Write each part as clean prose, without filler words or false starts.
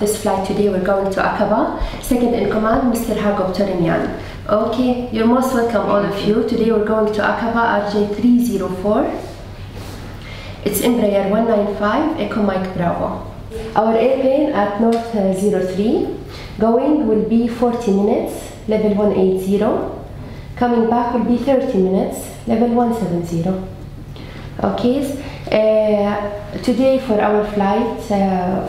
This flight today we're going to Aqaba. Second in command, Mr. Hagop Torimian. Okay, you're most welcome, all of you. Today we're going to Aqaba RJ 304. It's Embraer 195, Echo Mike Bravo. Our airplane at North 03. Going will be 40 minutes, level 180. Coming back will be 30 minutes, level 170. Okay. Today for our flight,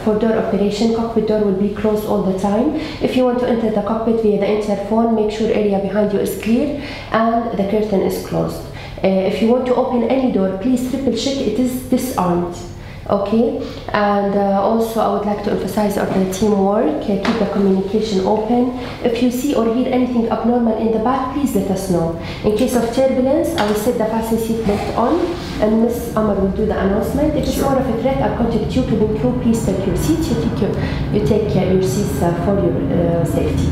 for door operation, cockpit door will be closed all the time. If you want to enter the cockpit via the interphone, make sure area behind you is clear and the curtain is closed. If you want to open any door, please triple check it is disarmed. Okay, and also I would like to emphasize on the teamwork, keep the communication open. If you see or hear anything abnormal in the back, please let us know. In case of turbulence, I will set the fasten seat belt on and Ms. Amar will do the announcement. If it's more of a threat, I'll contact you to the crew. Please take your seats, you take your seats for your safety.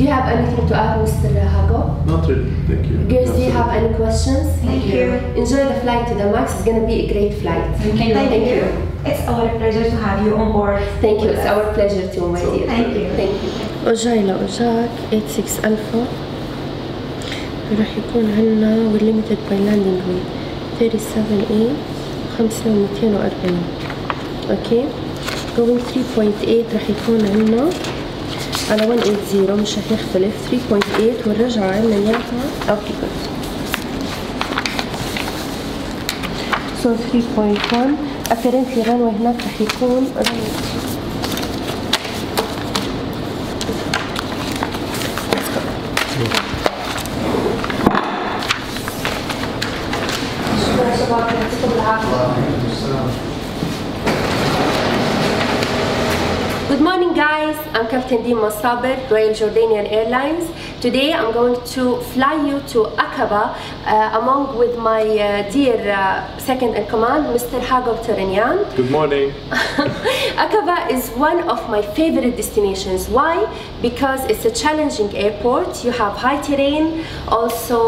Do you have anything to add, Mr. Hagop? Not really, thank you. Girls, do you have any questions? Thank you. Enjoy the flight to the MAX, it's going to be a great flight. Thank you. It's our pleasure to have you on board. Thank you. It's our pleasure too, my dear. Thank you. Thank you. وجاي لوجاك 86 ألفا راح يكون عنا والليميتد باي لاندنج وي 37A 5240. اوكي going 3.8 راح يكون عنا على 180 مش راح يختلف 3.8 والرجعة عنا اياها. اوكي so 3.1 apparently runway هناك رح يكون Good morning guys, I'm Captain Dimas Al Saber, Royal Jordanian Airlines. Today I'm going to fly you to Aqaba along with my dear second-in-command, Mr. Hagop Terenyan. Good morning. Aqaba is one of my favorite destinations. Why? Because it's a challenging airport. You have high terrain. Also,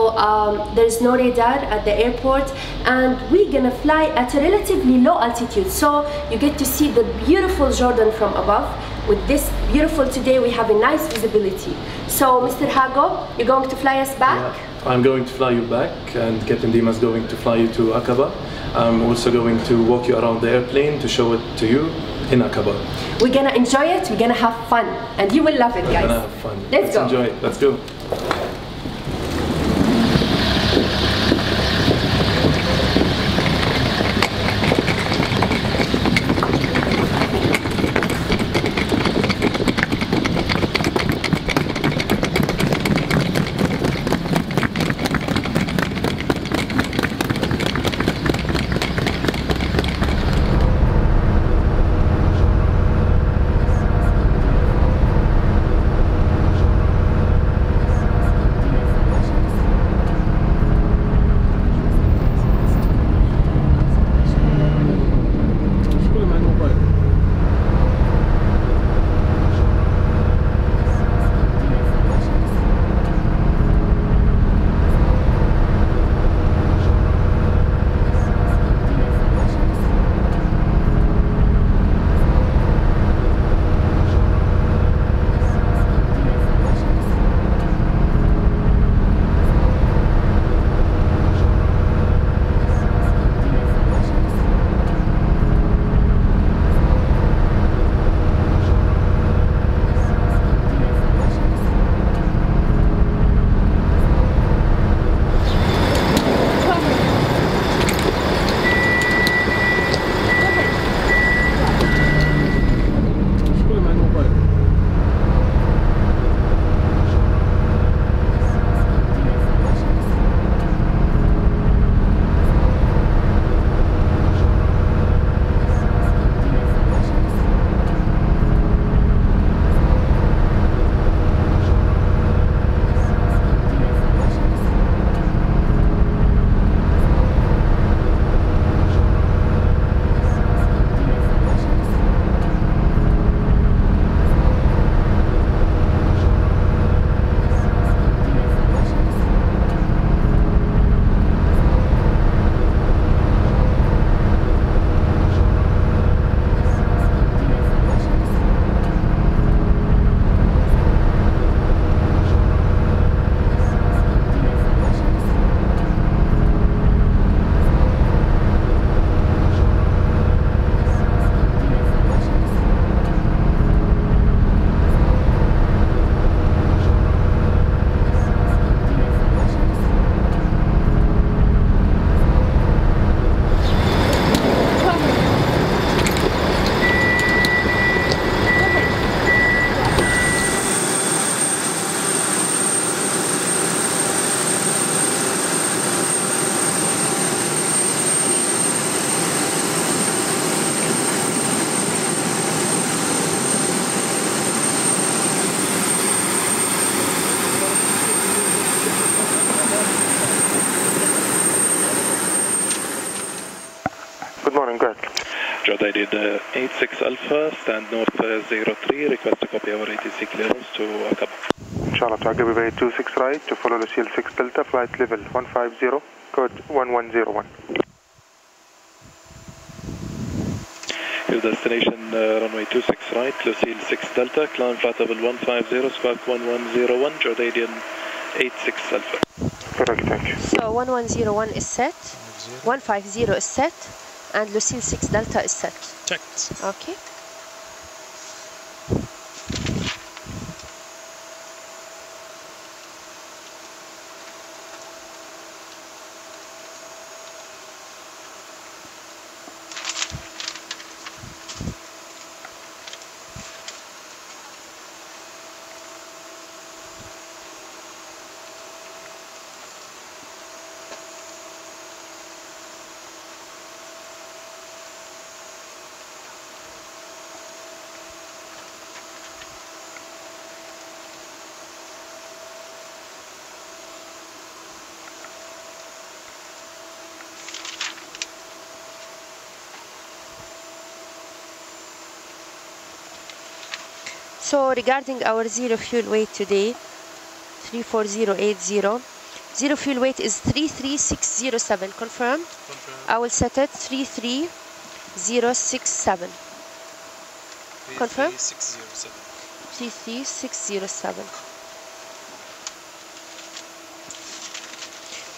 there's no radar at the airport. And we're going to fly at a relatively low altitude. So you get to see the beautiful Jordan from above. With this beautiful today, we have a nice visibility. So, Mr. Hagop, you're going to fly us back? Yeah, I'm going to fly you back, and Captain Dimas is going to fly you to Aqaba. I'm also going to walk you around the airplane to show it to you in Aqaba. We're going to enjoy it, we're going to have fun, and you will love it, guys. We're going to have fun. Let's go. Enjoy it. Let's go. guided 86 Alpha, stand north 03, request a copy our ATC clearance to Aqaba. Charlotte, Aqaba Bay 26 right to follow Lucille 6 Delta, flight level 150, code 1101. Your destination runway 26 right, Lucille 6 Delta, climb flight level 150, spark 1101, Jordanian 86 Alpha. Correct, thank you. So 1101 is set, 150 is set, and Lucille 6 Delta is set. Checked. Okay. So regarding our zero fuel weight today, 34080, zero fuel weight is 33607, confirmed? Confirmed. I will set it 33067. Confirmed? 33607.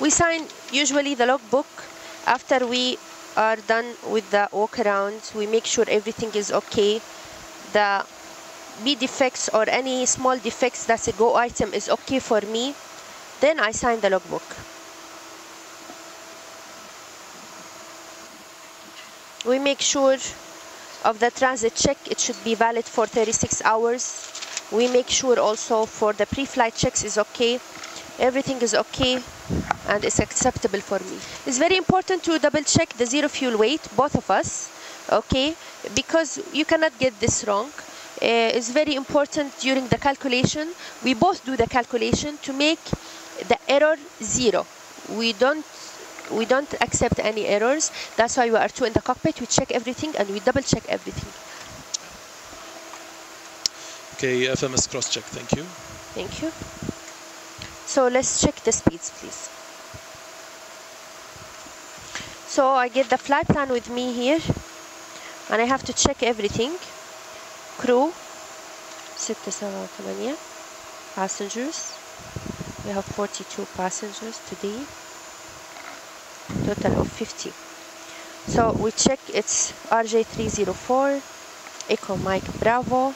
We sign usually the logbook after we are done with the walk around. We make sure everything is okay. The B defects or any small defects, that's a go item, is okay for me, then I sign the logbook. We make sure of the transit check, it should be valid for 36 hours. We make sure also for the pre-flight checks is okay. Everything is okay and it's acceptable for me. It's very important to double check the zero fuel weight, both of us, okay, because you cannot get this wrong. It's very important during the calculation, we both do the calculation to make the error zero. We don't accept any errors. That's why we are two in the cockpit. We check everything and we double check everything. Okay, FMS cross check. Thank you. Thank you. So let's check the speeds, please. So I get the flight plan with me here and I have to check everything. Crew, 678 passengers, we have 42 passengers today, total of 50. So we check it's RJ 304, Echo Mike Bravo,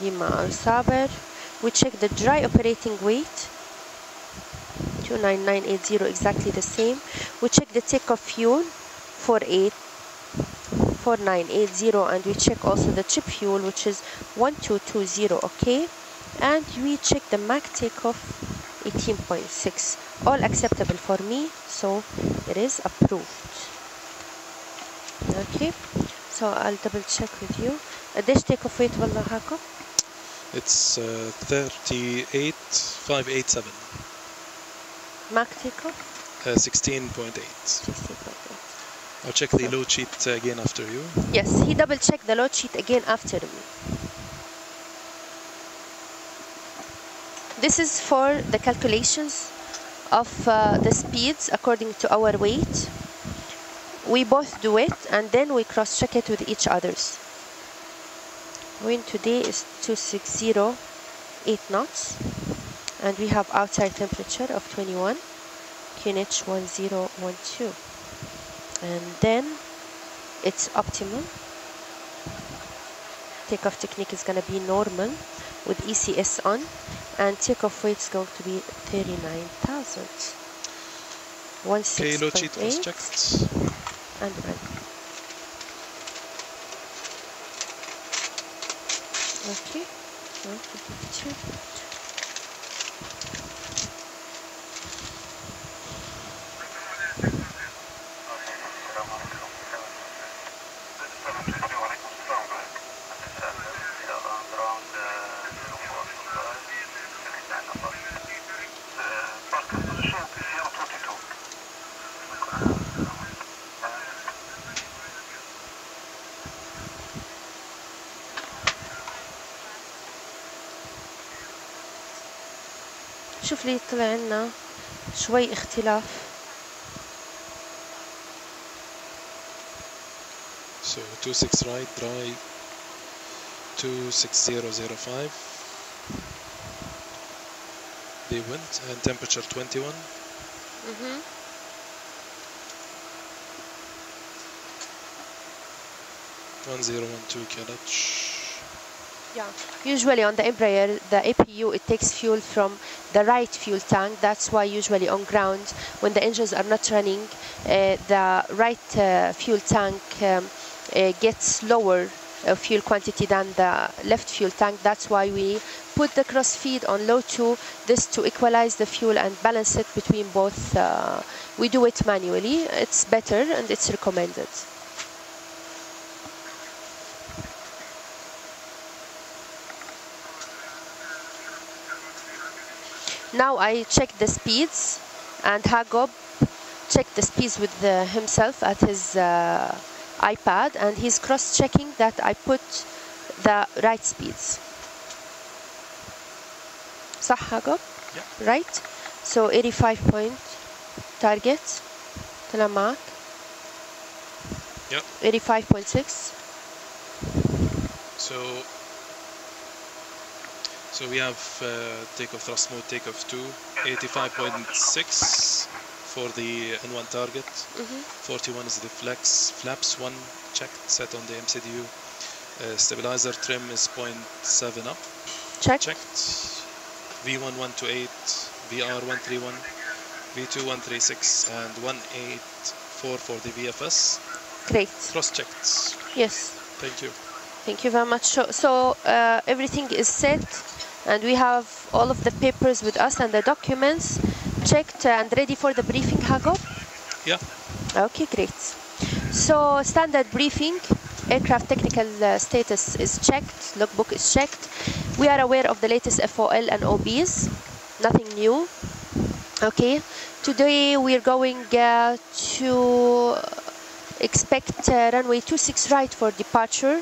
Dimas Al Saber. We check the dry operating weight, 29980, exactly the same. We check the takeoff fuel, 4980, and we check also the chip fuel, which is 1220, okay? And we check the MAC takeoff, 18.6. All acceptable for me, so it is approved. Okay, so I'll double check with you. Dish takeoff weight, Wallah Hagop? It's 38587. MAC takeoff? 16.8. 16.8. I'll check the load sheet again after you. Yes, he double-checked the load sheet again after me. This is for the calculations of the speeds according to our weight. We both do it and then we cross-check it with each others. Wind today is 260.8 knots and we have outside temperature of 21, QNH 1012. And then it's optimal. Takeoff technique is going to be normal with ECS on, and takeoff weight is going to be 39,000. Okay, load sheet was checked. And run. Okay. Okay. شوف لي طلع عنا شوي اختلاف. So 26 right, dry 26005. They went and temperature 21. Mm-hmm. 1012 kLh. Yeah, usually on the Embraer, the APU, it takes fuel from the right fuel tank. That's why usually on ground, when the engines are not running, the right fuel tank gets lower fuel quantity than the left fuel tank. That's why we put the crossfeed on low 2, this to equalize the fuel and balance it between both. We do it manually. It's better and it's recommended. Now I check the speeds, and Hagop checked the speeds with himself at his iPad, and he's cross-checking that I put the right speeds. صح Hagop? Yeah. Right? So 85 point target. طلع معك. Yeah. 85.6. So we have takeoff thrust mode, takeoff 2, 85.6 for the N1 target, mm-hmm. 41 is the flex, flaps 1 checked, set on the MCDU, stabilizer trim is 0.7 up, checked, V1128, VR131, V2136 and 184 for the VFS. Great. Cross-checked. Yes. Thank you. Thank you very much. So everything is set, and we have all of the papers with us and the documents checked and ready for the briefing, Hagop? Yeah. Okay, great. So standard briefing, aircraft technical status is checked, logbook is checked. We are aware of the latest FOL and OBs, nothing new. Okay, today we are going to expect runway 26 right for departure.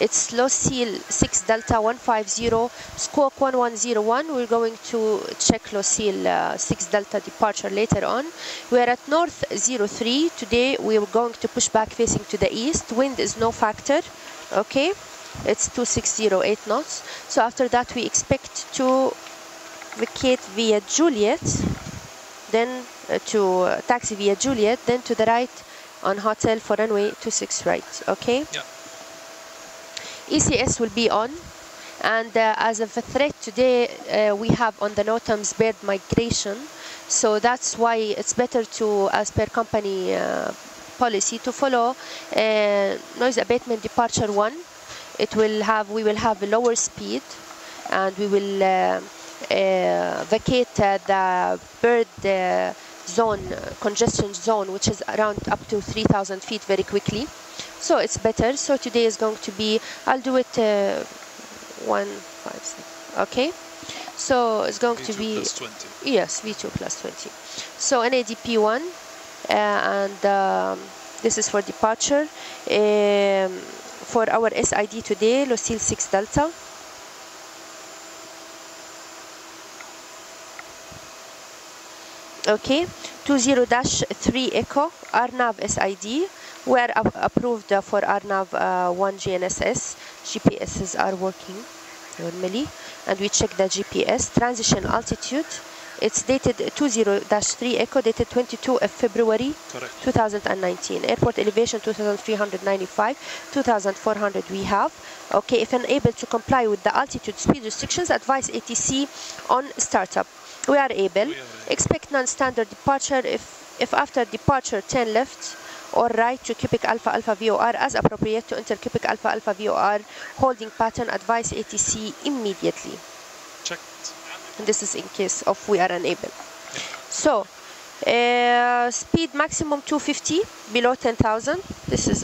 It's Lucille 6 Delta 150, squawk 1101. We're going to check Lucille 6 Delta departure later on. We're at north 03. Today we're going to push back facing to the east. Wind is no factor, okay? It's 2608 knots. So after that we expect to vacate via Juliet, then to taxi via Juliet, then to the right on hotel for runway 26 right, okay? Yeah. ECS will be on, and as of a threat today we have on the NOTAMS bird migration, so that's why it's better to, as per company policy, to follow noise abatement departure 1. It will have, we will have a lower speed, and we will vacate the bird zone, congestion zone, which is around up to 3,000 feet very quickly. So it's better. So today is going to be, I'll do it 1, 5, 6. Okay. So it's going to be plus 20. Yes, V2 plus 20. So NADP1, and this is for departure for our SID today, Lucille 6 Delta. Okay, 20-3 Echo, RNAV SID. We are approved for RNAV 1 GNSS. GPSs are working normally, and we check the GPS. Transition altitude, it's dated 20-3 Echo, dated 22 of February. Correct. 2019. Airport elevation 2395, 2400 we have. Okay, if unable to comply with the altitude speed restrictions, advise ATC on startup. We are able. Expect non-standard departure if after departure turn left or right to Cupic Alpha Alpha VOR as appropriate to enter Cupic Alpha Alpha VOR holding pattern. Advise ATC immediately. Checked. And this is in case of we are unable. Yeah. So speed maximum 250 below 10,000. This is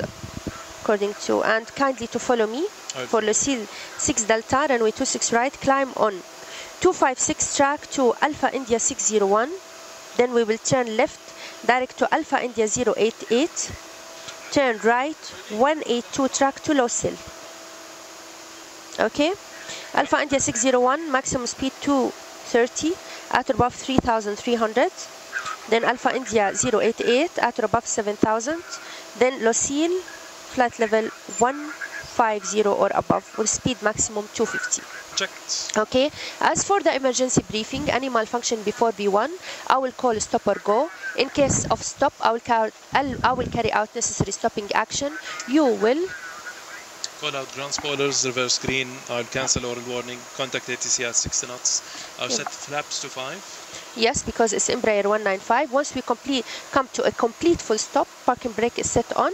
according to, and kindly to follow me for Lucille 6 Delta runway 26 right. Climb on 256 track to Alpha India 601, then we will turn left direct to Alpha India 088, turn right 182 track to Lucille. Okay, Alpha India 601 maximum speed 230, at above 3,300. Then Alpha India 088 at above 7,000. Then Lucille flight level 150 or above with speed maximum 250. Checked. Okay, as for the emergency briefing, any malfunction before B1, I will call stop or go. In case of stop, I will carry out necessary stopping action. You will call out ground spoilers, reverse green, I'll cancel oral warning, contact ATC at 60 knots. I'll set flaps to 5. Yes, because it's Embraer 195. Once we come to a complete full stop, parking brake is set on.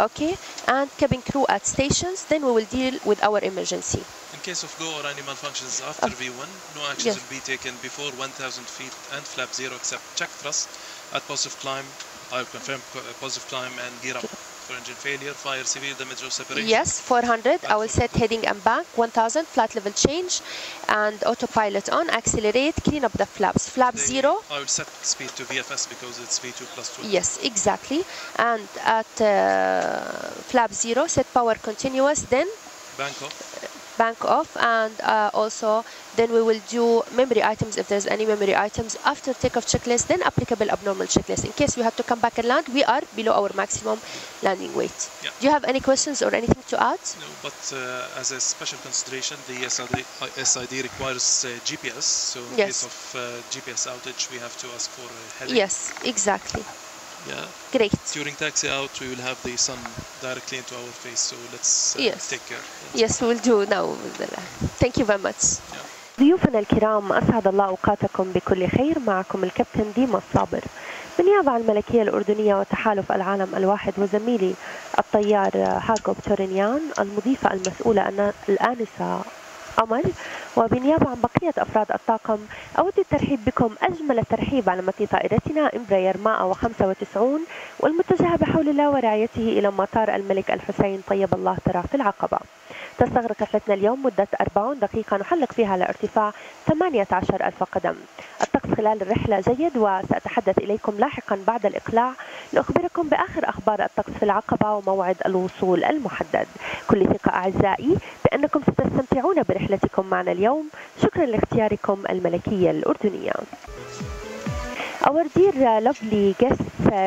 Okay, and cabin crew at stations, then we will deal with our emergency. In case of go or any malfunctions after V1, no actions will be taken before 1,000 feet and flap 0 except check thrust at positive climb. I'll confirm positive climb and gear up for engine failure, fire, severe damage or separation. Yes, 400, I will set heading and bank, 1,000, flat level change and autopilot on, accelerate, clean up the flaps. Flap 0. I will set speed to VFS because it's V2 plus 2. Yes, exactly. And at flap 0, set power continuous, then bank off. Bank off, and also then we will do memory items if there's any memory items after takeoff checklist, then applicable abnormal checklist. In case we have to come back and land, we are below our maximum landing weight. Yeah. Do you have any questions or anything to add? No, but as a special consideration, the SID requires GPS, so in case of GPS outage, we have to ask for a heading. Yes, exactly. Yeah. Great. During taxi out, we will have the sun directly into our face, so let's take care. Yes, we will do now. Thank you very much. Yeah. ضيوفنا الكرام أسعد الله أوقاتكم بكل خير معكم الكابتن ديما الصابر من يابع الملكية الأردنية وتحالف العالم الواحد وزميلي الطيار هاغوب تورينيان المضيفة المسؤولة الآنسة أمر وبنيابة عن بقية أفراد الطاقم أود الترحيب بكم أجمل الترحيب على متن طائرتنا إمبراير 195 والمتجهة بحول الله ورعايته إلى مطار الملك الحسين طيب الله تراه في العقبة. تستغرق رحلتنا اليوم مدة 40 دقيقة نحلق فيها على ارتفاع 18,000 قدم. الطقس خلال الرحلة جيد وسأتحدث إليكم لاحقا بعد الإقلاع لأخبركم بآخر أخبار الطقس في العقبة وموعد الوصول المحدد. كل ثقة أعزائي بأنكم ستستمتعون برحلتكم معنا اليوم. شكرا لاختياركم الملكية الأردنية. Our dear lovely guests,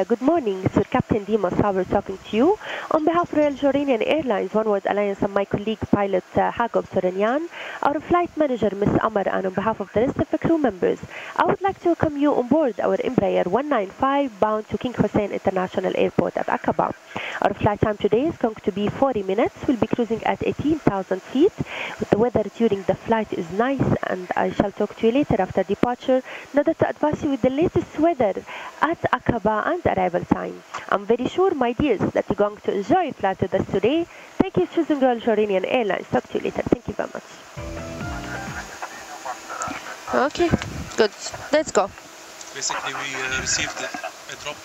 good morning, Sir Captain Dimas Saber talking to you. On behalf of Royal Jordanian Airlines, One World Alliance, and my colleague pilot Hagop Terenyan, our flight manager Ms. Amar, and on behalf of the rest of the crew members, I would like to welcome you on board our Embraer 195 bound to King Hussein International Airport at Aqaba. Our flight time today is going to be 40 minutes. We'll be cruising at 18,000 feet. The weather during the flight is nice, and I shall talk to you later after departure, in order to advise you with the latest weather at Aqaba and arrival time. I'm very sure, my dears, that you're going to enjoy flight with us today. Thank you for choosing Royal Jordanian Airlines. Talk to you later. Thank you very much. Okay, good. Let's go. Basically, we received a drop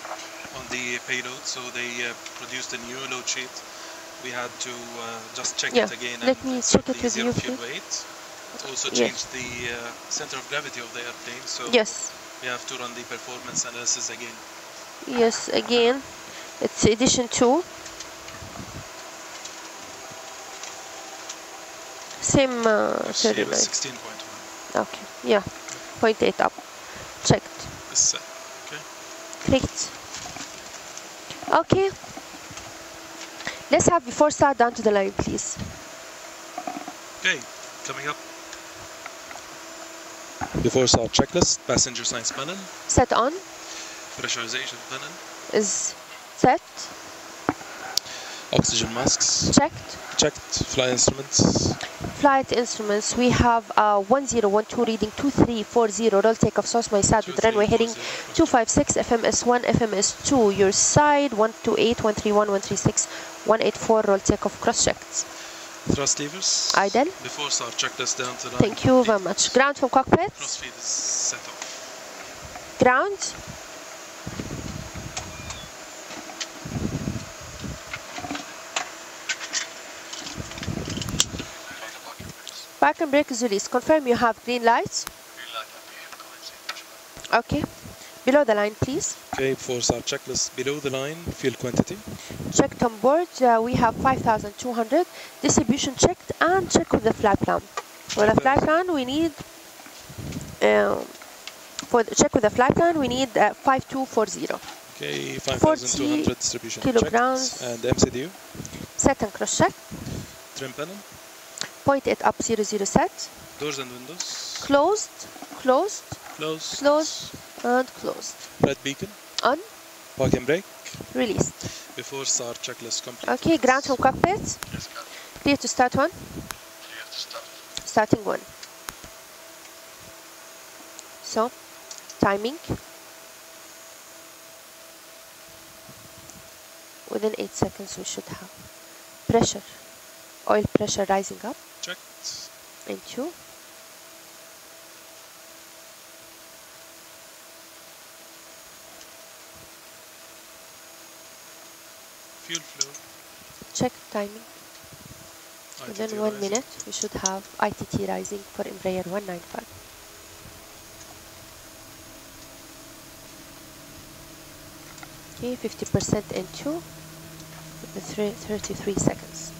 on the payload, so they produced a new load sheet. We had to just check it again. Let me check it with you. It also changed the center of gravity of the airplane. So we have to run the performance analysis again. Yes, again. It's edition 2. Same 16.1. Okay, yeah. 0.8 up. Checked. Okay. Correct. Okay. Let's have before start down to the line, please. Okay, coming up. Before start checklist, passenger science panel. Set on. Pressurization panel. Is set. Oxygen masks. Checked. Checked. Flight instruments. Flight instruments. We have 1012 reading 2340. Roll takeoff source my side with runway heading 256. FMS1, FMS2. Your side 128, 131, 136, 184. Roll takeoff cross checked. Thrust levers. Idle. Before start, check this down to land. Thank you very much. Ground from cockpit. Thrust feed is set off. Ground. Parking brake is released. Confirm you have green lights. Green light at the end. Okay. Below the line, please. Okay, for start checklist, below the line, fuel quantity. Checked on board, we have 5,200. Distribution checked and check with the flight plan. For the flight plan, we need For the check with the flight plan, we need 5240. Okay, 5,200 distribution kilograms. And MCDU? Second cross check. Trim panel? 0.8 up, 00 set. Doors and windows? Closed, closed, closed, closed, and closed. Red beacon? On. Park and brake? Released. Before start, checklist complete. Okay, ground from cockpit? Yes, clear to start one? Clear to start. Starting one. So, timing within 8 seconds we should have pressure, oil pressure rising up. Checked. And two. Fuel flow. Check timing. Within ITT 1 minute we should have ITT rising for Embraer 195. Okay, 50% and 2 with the 33 seconds.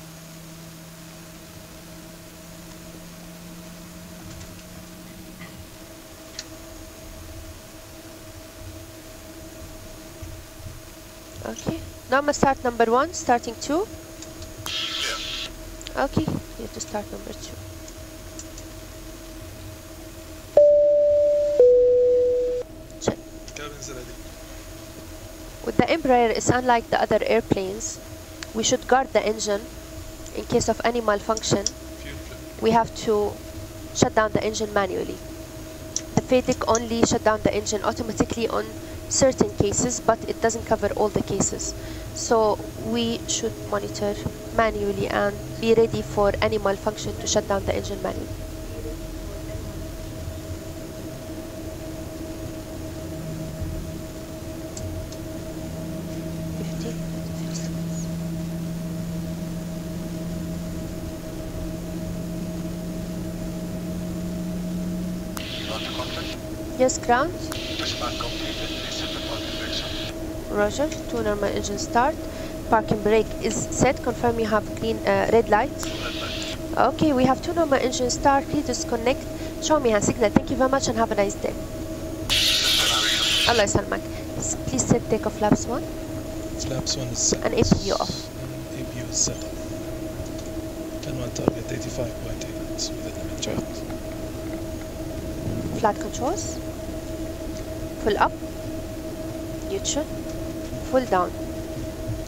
Okay, now I'm going to start number 1, starting 2. Yeah. Okay, you have to start number 2. Check. Cabin's ready. With the Embraer, it's unlike the other airplanes. We should guard the engine in case of any malfunction. We have to shut down the engine manually. The FADIC only shut down the engine automatically on certain cases, but it doesn't cover all the cases. So we should monitor manually and be ready for any malfunction to shut down the engine manually. Yes, ground. Dispatch completed. Reset the parking brake set. Roger. Two normal engine start. Parking brake is set. Confirm you have clean red light. Red light. Okay, we have two normal engine start. Please disconnect. Show me hand signal. Thank you very much and have a nice day. Allah Salman. Please set takeoff laps one. Laps one is set. And APU off. And APU is set. Can one target 85.8 with an image chart. Flight controls. Full up, neutral, full down,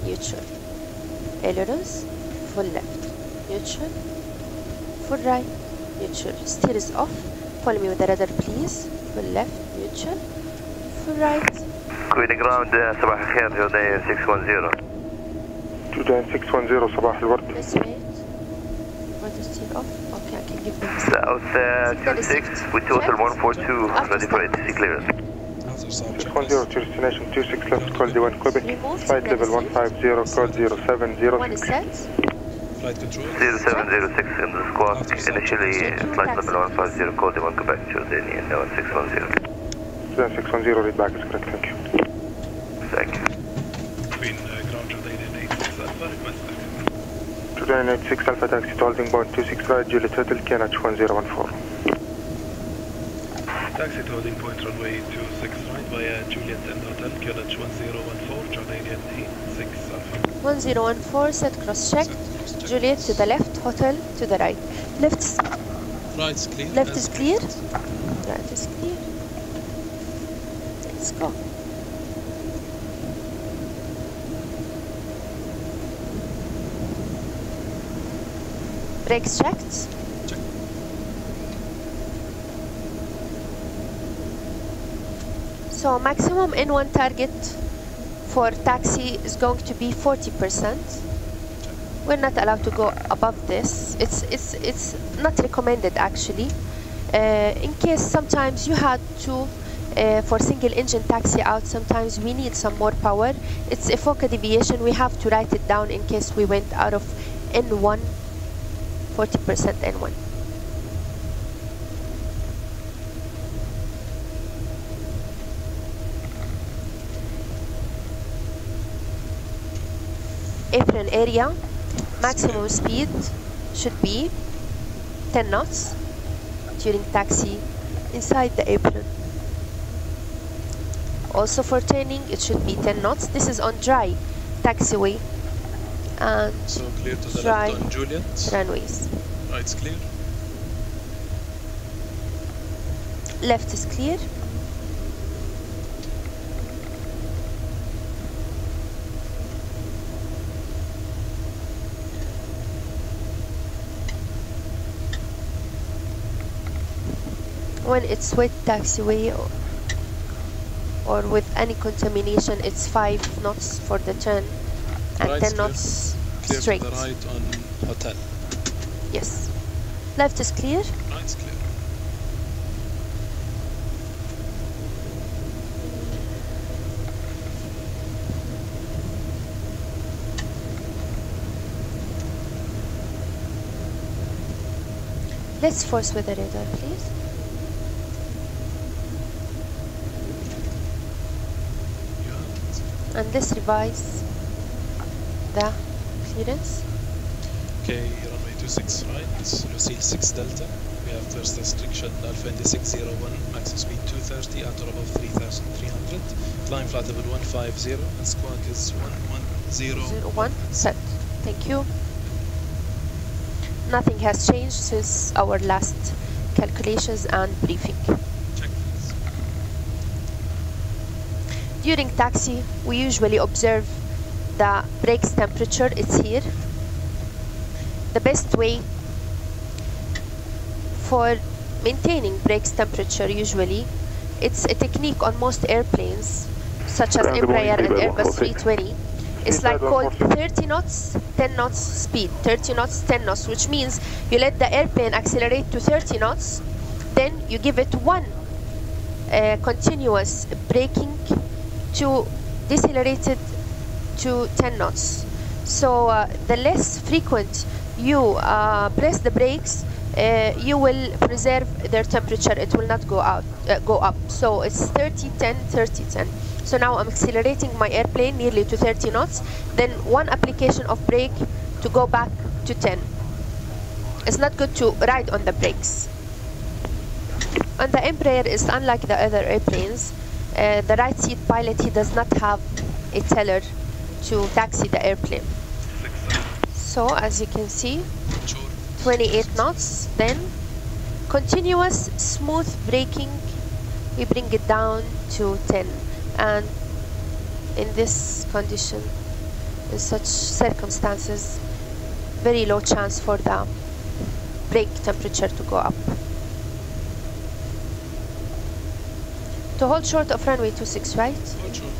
neutral, ailerons, full left, neutral, full right, neutral, steer is off, follow me with the rudder please, full left, neutral, full right. Kuwait ground, Sabah al Khair, Jordanian 610. Jordanian 610, Sabah al Ward. Let's wait, want to steer off, okay I can give them the South 26, with total 142, ready for ATC clearance. 610 to destination 26 left, call D1 Cubic, flight level 150, call 0706. Flight control 0706 in the squawk, initially flight level 150, call D1 Cubic, Jordanian 610. Jordanian 610, read back is correct, thank you. Thank you. Between ground Jordanian 86 Alpha, request back. Jordanian 86 Alpha, taxi to holding bound 26 right, Juliet Hotel, QNH 1014. Taxi to holding point runway 26 right via Juliet and Hotel, QNH 1014, Jordanian 86 Alpha. 1014, set cross check. Juliet to the left, Hotel to the right. Right is clear. Left is clear. Right is clear. Let's go. Brakes checked. So maximum N1 target for taxi is going to be 40%. We're not allowed to go above this. It's not recommended actually. In case sometimes you had to, for single engine taxi out, sometimes we need some more power. It's a Fokker deviation. We have to write it down in case we went out of N1, 40% N1. Apron area, maximum speed should be 10 knots during taxi inside the apron. Also for turning, it should be 10 knots. This is on dry taxiway and so clear to the dry left on Juliet. Runways. Right's clear. Left is clear. When it's wet taxiway or with any contamination, it's 5 knots for the turn and right 10 knots clear straight. Clear to the right on hotel. Yes. Left is clear. Right's clear. Let's force with the radar, please. And let's revise the clearance. Okay, runway 26 right, Lucille 6 Delta. We have first restriction, Alpha India 601, max speed 230 at or above 3,300. Climb flight level 150 and squawk is 1101. Set. Thank you. Nothing has changed since our last calculations and briefing. During taxi, we usually observe the brakes temperature, it's here. The best way for maintaining brakes temperature usually, it's a technique on most airplanes, such as Embraer and Airbus 320. It's like called 30 knots, 10 knots speed, 30 knots, 10 knots, which means you let the airplane accelerate to 30 knots, then you give it one continuous braking to decelerate it to 10 knots. So the less frequent you press the brakes, you will preserve their temperature. It will not go up. So it's 30, 10, 30, 10. So now I'm accelerating my airplane nearly to 30 knots. Then one application of brake to go back to 10. It's not good to ride on the brakes. And the Embraer is unlike the other airplanes. The right seat pilot, he does not have a teller to taxi the airplane. So as you can see, 28 knots, then continuous smooth braking, we bring it down to 10. And in this condition, in such circumstances, very low chance for the brake temperature to go up. To hold short of runway 26, right? Hold short.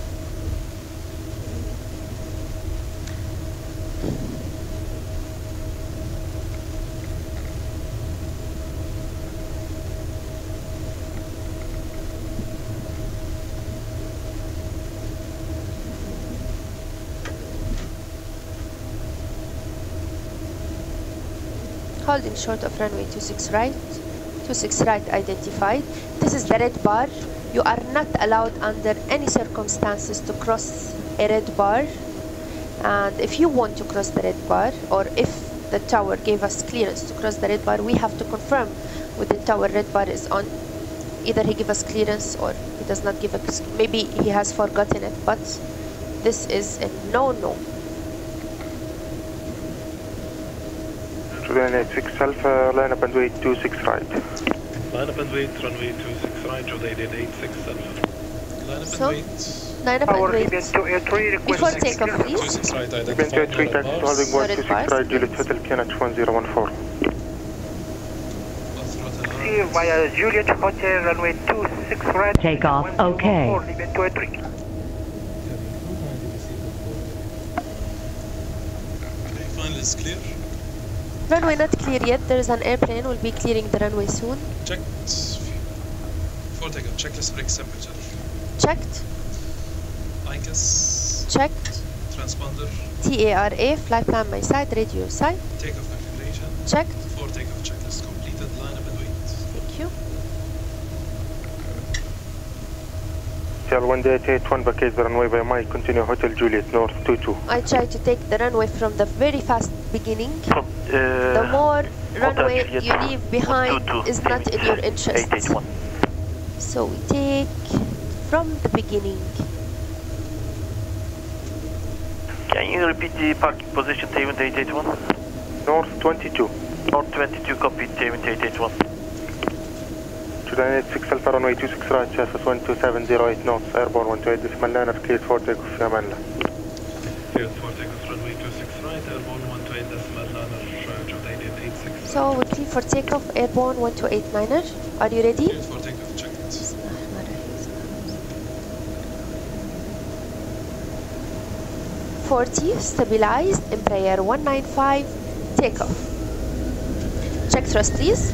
Holding short of runway 26 right. 26 right identified. This is the red bar. You are not allowed under any circumstances to cross a red bar, and if you want to cross the red bar, or if the tower gave us clearance to cross the red bar, we have to confirm with the tower red bar is on. Either he gives us clearance or he does not give us, maybe he has forgotten it, but this is a no-no. Jordanian 6 Alpha, line up and wait 26 right. Line up and wait, runway 26 right, Jordanian 867. Line up so, and wait. Line up and wait. Before takeoff, please. 26 right, identify your red bars. Holding 126 right, Juliet Hotel, QNH 1014. See via Juliet Hotel, runway 26 right. Takeoff, okay. Okay, final is clear. Runway not clear yet, there is an airplane, will be clearing the runway soon. Checked. Before takeoff, checklist brake temperature. Checked. ICAS. Checked. Transponder. TARA, flight plan my side, radio side. Takeoff configuration. Checked. Before takeoff, checklist completed, line up and wait. Thank you. CL1881 vacate the runway by my continue Hotel Juliet, north 22. I try to take the runway from the very fast beginning. The more runway you leave behind is not in your interest. So we take from the beginning. Can you repeat the parking position, Tailwind 881? North 22. North 22, copy, Tailwind 881. Jordanian 6 Alpha runway 26 right, chassis 12708 knots, airborne 128 decimal liner, cleared for takeoff, Yaman. Cleared for takeoff, runway 26 right, airborne 128 decimal liner, Jordanian 86. So we clear for takeoff, airborne 128 liner. Are you ready? Cleared for takeoff, check. Stabilized, Embraer 195, takeoff. Check thrust, please.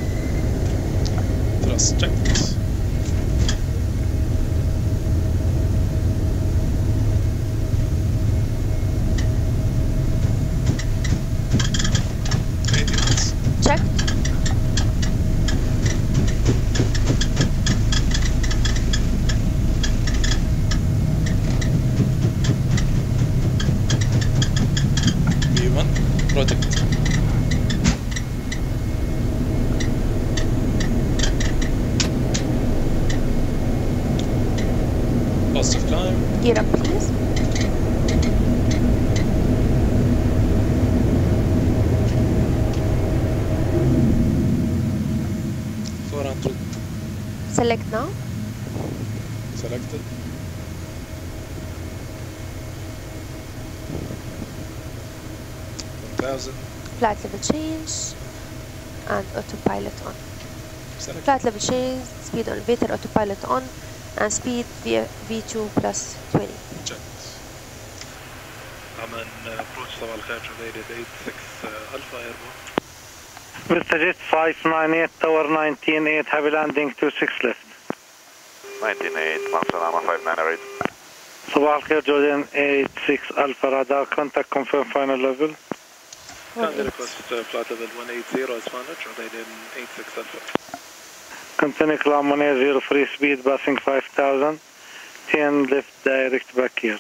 Thrust check. Check. Protect. Positive climb. Gear up, please. Select now. Selected. Flight level change and autopilot on. Select. Flight level change, speed on elevator, autopilot on, and speed V2 plus 20. Check. I'm an approach Sawal Khair Jordanian 86 Alpha airborne. Mr. Jet 598, tower 198, heavy landing 26 left. 198, Mansalama 598. Sawal Khair Jordanian 86 Alpha radar, contact confirm final level. Contact request flight level 180 as found, Jordanian 86 Alpha. Continue climb 180, free speed, passing 5,000, 10 left direct back here.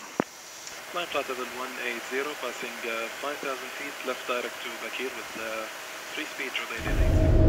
Climb flight level 180, passing 5,000 feet, left direct to back here with free speed, Jordanian 86.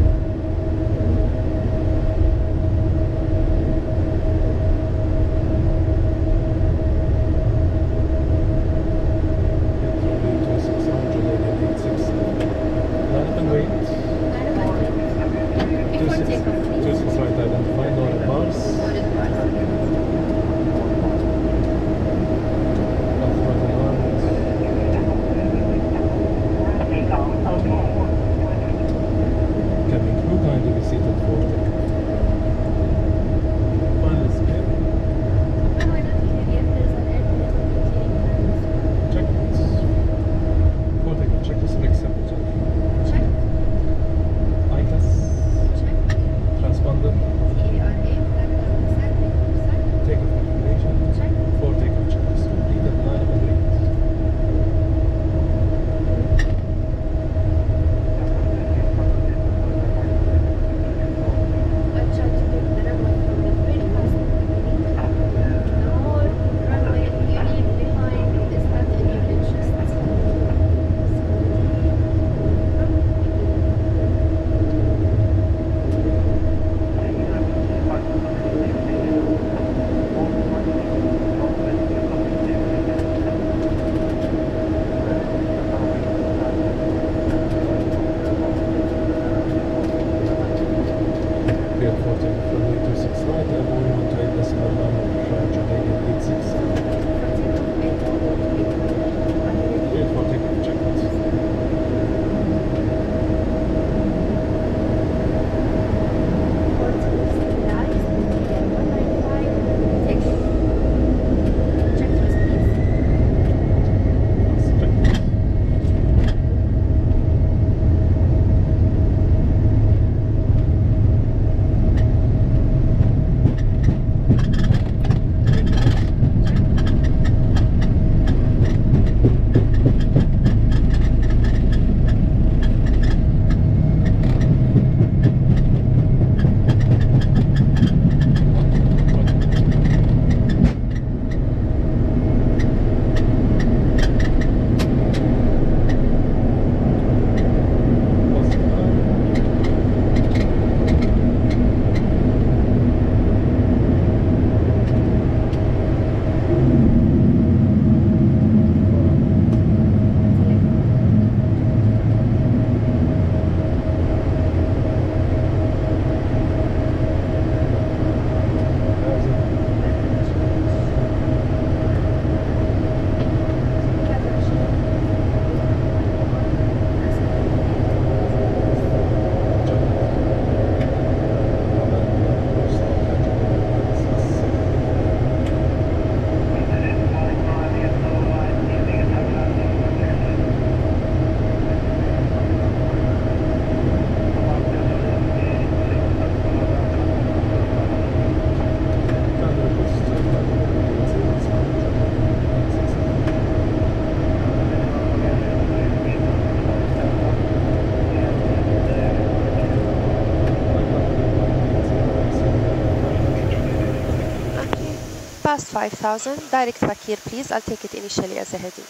past 5,000. Direct Bakir, please. I'll take it initially as a heading.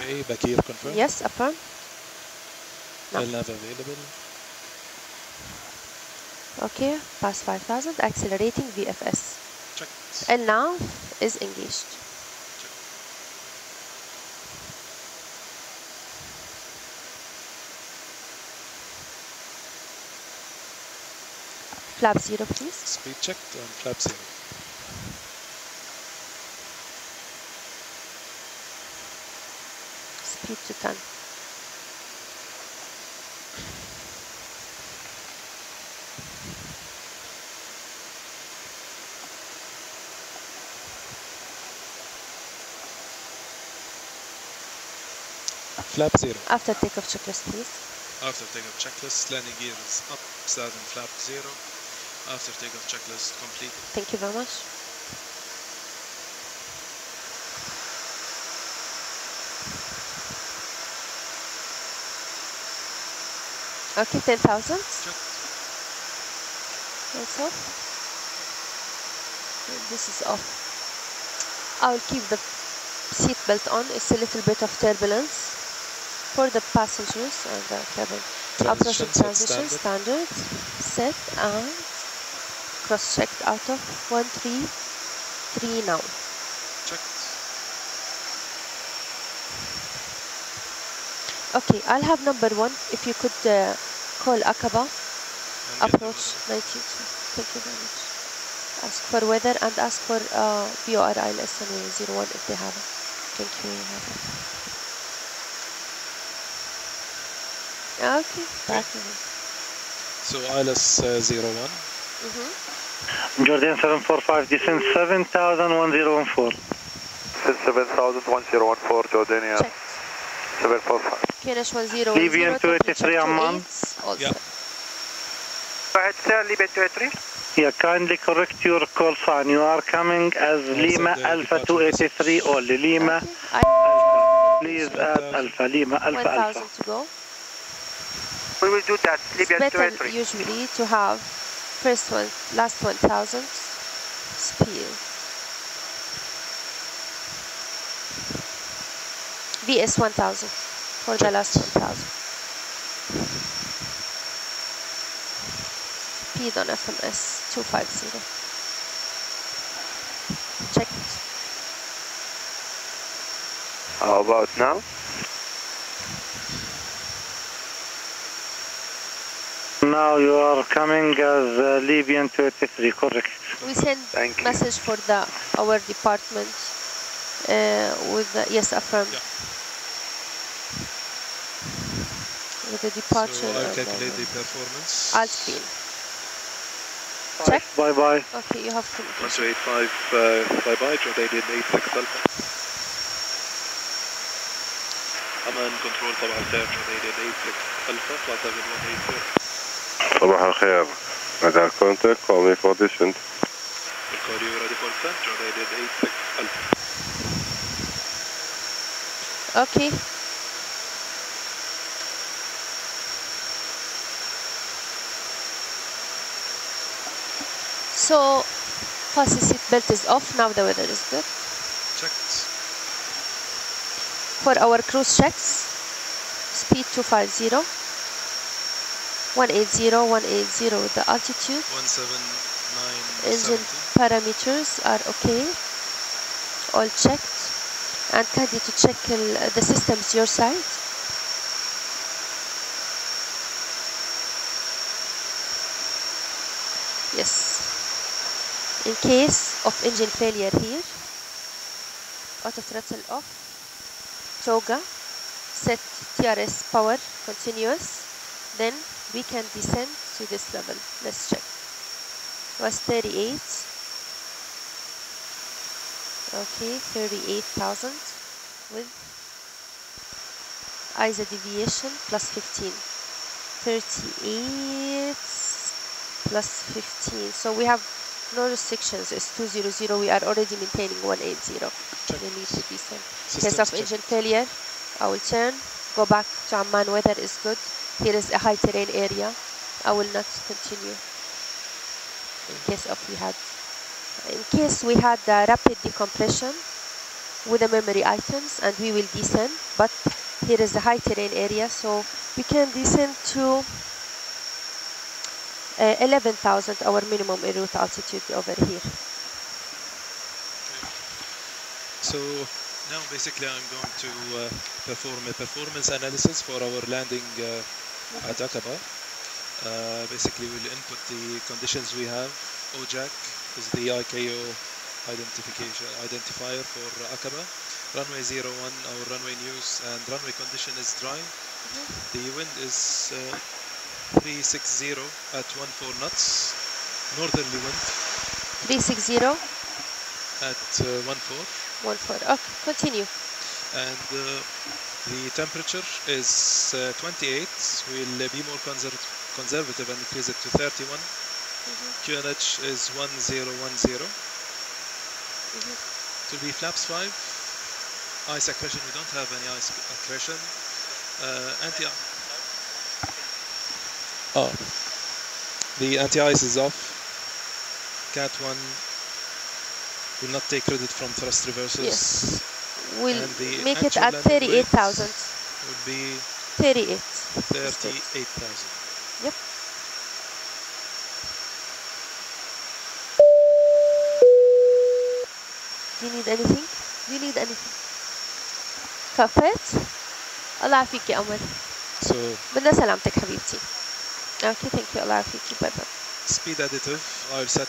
Hey, Bakir, confirm? Yes, affirm. No. LNAV available. Okay, past 5,000. Accelerating VFS. Checked. LNAV is engaged. Flap 0, please. Speed checked on flap 0. Speed to 10. Flap 0. After takeoff checklist, please. After takeoff checklist, landing gear is up, start on flap 0. After takeoff checklist complete. Thank you very much. Okay, 10,000. That's off. This is off. I'll keep the seat belt on. It's a little bit of turbulence for the passengers and the cabin. Transition standard set and cross-checked out of 133 now. Checked. Okay, I'll have number 1 if you could call Aqaba, approach 92. Thank you very much. Ask for weather and ask for VOR ILS 01 if they have it. Thank you. Okay, back to you. So ILS 01. Jordan 745, descent 7,1014. 7,1014, Jordanian. Check. 745. QNH 1010. Libyan 283, Amman. Yeah. Libyan 283? Yeah, kindly correct your call sign. You are coming as Lima Alpha 283 only. Lima Alpha. Please add Alpha. Lima Alpha Alpha. 1,000 to go. We will do that. Libyan 283. Usually to have first one, last 1,000 speed. VS 1,000 for the last 1,000. Speed on FMS 250. Check. How about now? Now you are coming as Libyan 283, correct? We send message for the our department with the, yes, affirmed. Yeah. With the departure. So I'll calculate the performance. I'll spin. Check. Bye bye. Okay, you have to. 1285. Bye bye. Jordanian 86 Delta. Aman control. طبعا Jordanian 86 Delta. 5180. صباح الخير. Radar contact, call me for descent. We'll call you ready for descent. Jordanian 86 Alpha. Okay. So, fast seat belt is off. Now the weather is good. Checked. For our cruise checks, speed 250. 180 with the altitude. 179. Engine 70. Parameters are okay. All checked. And Kendi to check the systems your side. Yes. In case of engine failure here, auto throttle off. Toga. Set TRS power continuous. Then we can descend to this level. Let's check. Was 38. Okay, 38,000 with ISA deviation plus 15. 38 plus 15. So we have no restrictions. It's 200. We are already maintaining 180. We need to descend. In case of engine failure, I will turn, go back to Amman. Weather is good. Here is a high terrain area. I will not continue in case of we had in case we had the rapid decompression with the memory items, and we will descend, but here is the high terrain area, so we can descend to 11,000, our minimum en route altitude over here. So now basically I'm going to perform a performance analysis for our landing at Aqaba. Basically we'll input the conditions we have. OJAC is the IKO identifier for Aqaba. Runway 01, our runway news, and runway condition is dry. The wind is 360 at 14 knots, northerly wind. 360 at 14. 14. Okay, continue. And the temperature is 28. We'll be more conservative and increase it to 31. QNH is 1010. To be flaps 5. Ice accretion, we don't have any ice accretion. The anti-ice is off. Cat 1 will not take credit from thrust reversals. Yes, we'll make it at 38,000. Would be 38,000. Yep. Do you need anything? كفيت؟ الله يعافيك يا أمل. So. بدنا سلامتك حبيبتي. Okay, thank you. الله يعافيك. Bye bye. Speed additive, I've set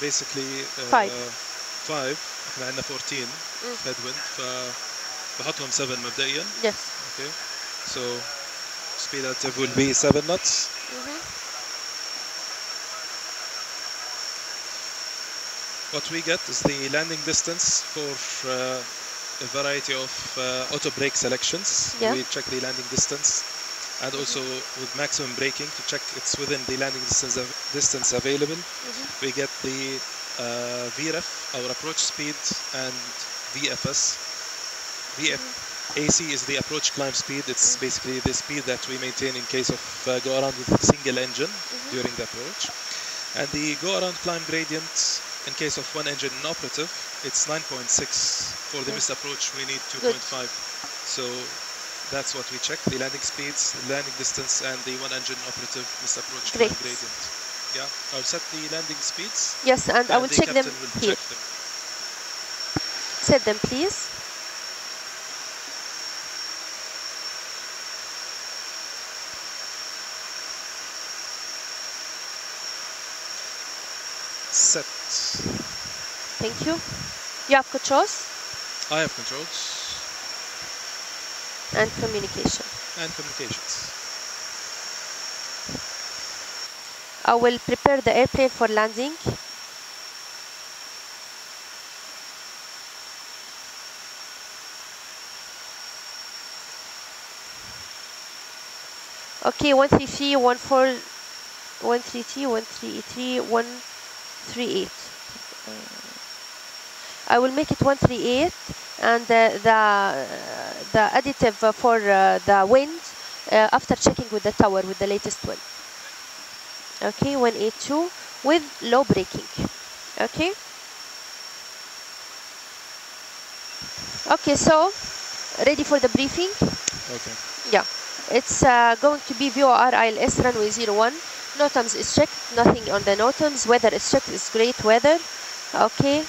basically 5. احنا عندنا 14 headwind, فبحطهم 7 مبدئيا. Yes. Okay. So speed additive will be 7 knots. What we get is the landing distance for a variety of auto brake selections. Yeah. We check the landing distance, and also with maximum braking to check it's within the landing distance available. We get the VRF, our approach speed, and VFS. VFAC is the approach climb speed. It's basically the speed that we maintain in case of go around with a single engine during the approach, and the go around climb gradient. In case of one engine inoperative, it's 9.6. For the missed approach, we need 2.5. So that's what we check: the landing speeds, the landing distance, and the one engine operative missed approach gradient. Yeah, I'll set the landing speeds. Yes, and I will check them here. Set them, please. Set. Thank you. You have controls? I have controls. And communication. And communications. I will prepare the airplane for landing. Okay, 133, 14, 133, 133, 138. I will make it 138, and the additive for the wind after checking with the tower with the latest wind. Okay, 182 with low braking. Okay. Okay, so ready for the briefing? Okay. Yeah, it's going to be VOR ILS runway 01. NOTAMS is checked, nothing on the NOTAMS. Weather is checked, it's great weather. Okay,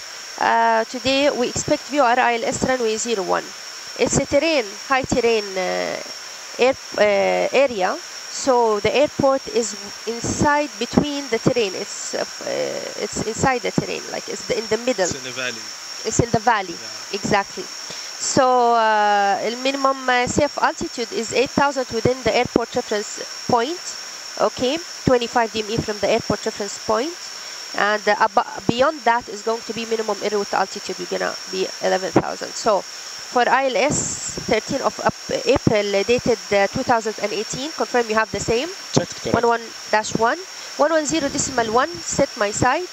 today we expect VOR ILS runway 01. It's a terrain, high terrain area, so the airport is inside between the terrain. It's inside the terrain, like it's in the middle. It's in the valley. It's in the valley, yeah. Exactly. So the minimum safe altitude is 8,000 within the airport reference point. Okay, 25 DME from the airport reference point, and beyond that is going to be minimum en route altitude. We're gonna be 11,000. So for ILS 13 of April dated 2018, confirm you have the same. Checked, correct. 11-1, 110.1. Set my site,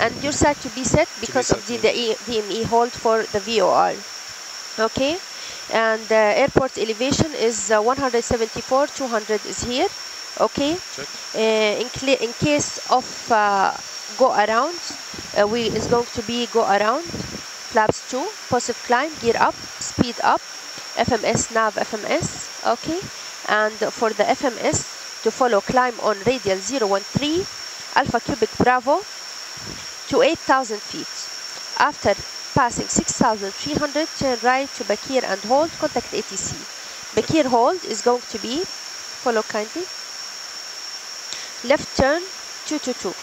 and your site to be set because of the DME hold for the VOR. Okay, and the airport elevation is 174. 200 is here. Okay, in case of go around, it's going to be go around, flaps 2, positive climb, gear up, speed up, FMS, nav, FMS, okay. And for the FMS to follow climb on radial 013, Alpha Cubic Bravo to 8,000 feet. After passing 6,300, turn right to Bakir and hold, contact ATC. Bakir hold is going to be, follow kindly, left turn 222.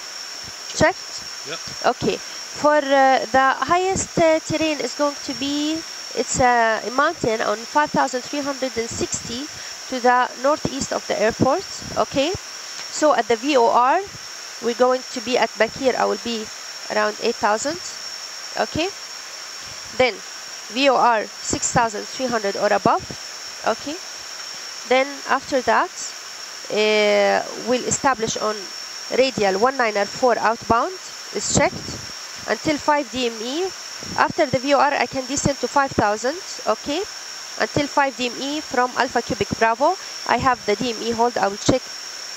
Checked? Yep. Okay. For the highest terrain is going to be, it's a mountain on 5,360 to the northeast of the airport. Okay. So at the VOR, we're going to be at Bakir, I will be around 8,000. Okay. Then VOR 6,300 or above. Okay. Then after that, we'll establish on radial 1904 outbound is checked until 5 DME. After the VOR, I can descend to 5,000. Okay. Until 5 DME from Alpha Cubic Bravo. I have the DME hold. I will check,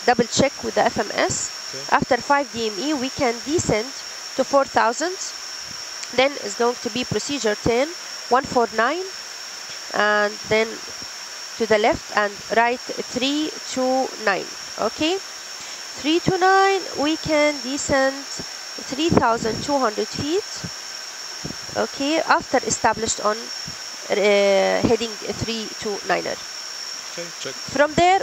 double check with the FMS. Okay. After 5 DME, we can descend to 4,000. Then it's going to be procedure 10, 149, and then to the left and right 329. Okay, 329. We can descend 3,200 feet. Okay, after established on heading 329er. Okay, check. From there